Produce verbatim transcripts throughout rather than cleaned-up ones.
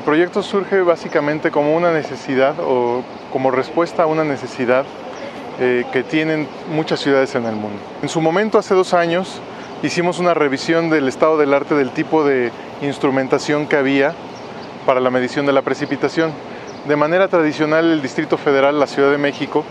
El proyecto surge básicamente como una necesidad o como respuesta a una necesidad eh, que tienen muchas ciudades en el mundo. En su momento, hace dos años, hicimos una revisión del estado del arte del tipo de instrumentación que había para la medición de la precipitación. De manera tradicional, el Distrito Federal, la Ciudad de México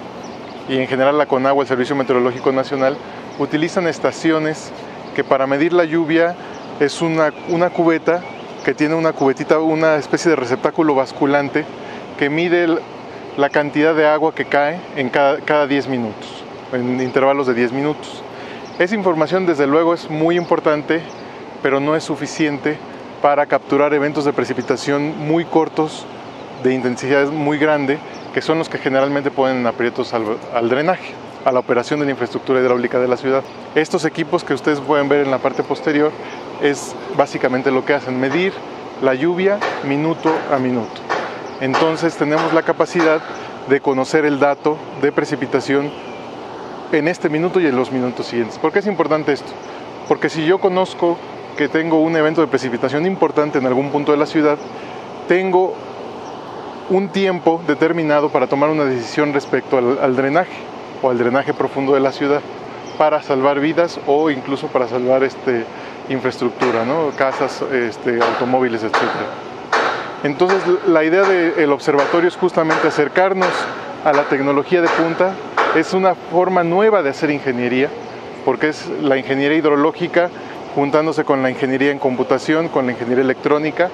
y en general la CONAGUA, el Servicio Meteorológico Nacional, utilizan estaciones que para medir la lluvia es una, una cubeta que tiene una cubetita, una especie de receptáculo basculante que mide la cantidad de agua que cae en cada, cada diez minutos, en intervalos de diez minutos. Esa información, desde luego, es muy importante, pero no es suficiente para capturar eventos de precipitación muy cortos, de intensidad muy grande, que son los que generalmente ponen en aprietos al, al drenaje, a la operación de la infraestructura hidráulica de la ciudad. Estos equipos que ustedes pueden ver en la parte posterior es básicamente lo que hacen, medir la lluvia minuto a minuto. Entonces tenemos la capacidad de conocer el dato de precipitación en este minuto y en los minutos siguientes. ¿Por qué es importante esto? Porque si yo conozco que tengo un evento de precipitación importante en algún punto de la ciudad, tengo un tiempo determinado para tomar una decisión respecto al, al drenaje o al drenaje profundo de la ciudad, para salvar vidas o incluso para salvar este, infraestructura, ¿no? Casas, este, automóviles, etcétera. Entonces, la idea del observatorio es justamente acercarnos a la tecnología de punta. Es una forma nueva de hacer ingeniería, porque es la ingeniería hidrológica juntándose con la ingeniería en computación, con la ingeniería electrónica,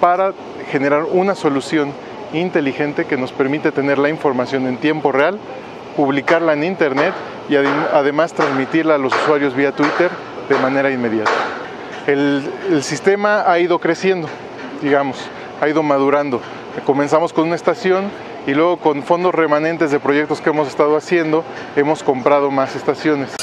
para generar una solución inteligente que nos permite tener la información en tiempo real, publicarla en internet y además transmitirla a los usuarios vía Twitter de manera inmediata. El, el sistema ha ido creciendo, digamos, ha ido madurando. Comenzamos con una estación y luego, con fondos remanentes de proyectos que hemos estado haciendo, hemos comprado más estaciones.